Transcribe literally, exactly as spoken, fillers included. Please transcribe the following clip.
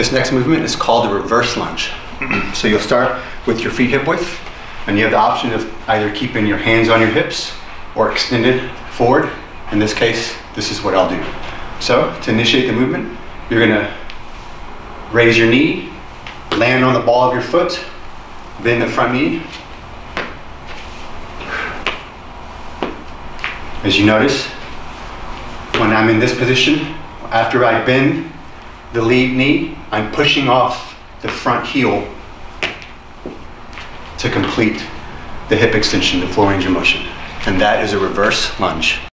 This next movement is called the reverse lunge. So you'll start with your feet hip width, and you have the option of either keeping your hands on your hips or extended forward. In this case, this is what I'll do. So to initiate the movement, you're gonna raise your knee, land on the ball of your foot, bend the front knee. As you notice, when I'm in this position, after I bend the lead knee, I'm pushing off the front heel to complete the hip extension, the full range of motion. And that is a reverse lunge.